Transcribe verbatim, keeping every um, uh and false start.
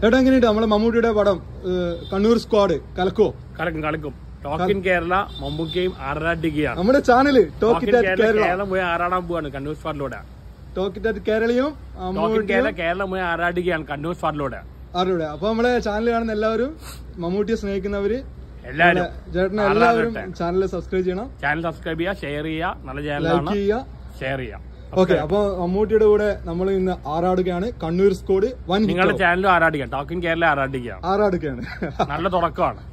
Kannur Squad, Kalko. Kalakkum, Kalakkum. Talk in Kerala, Mammukkiyum Araradigiyum. Our channel, Talk in Kerala. Kerala, we are Aradigiyum, Kannur Squad Loda. Talk in Kerala, Talk in Kerala, Kerala, we are Aradigiyum, Kannur Squad Loda. Aruda. So our channel is all Mammukkiyum snake in every. All. Just channel subscribe. Channel subscribe, share, like, share. Okay, so we are going to Kannur Squad. You are going to Talk in Kerala. You are going to Talk in Kerala.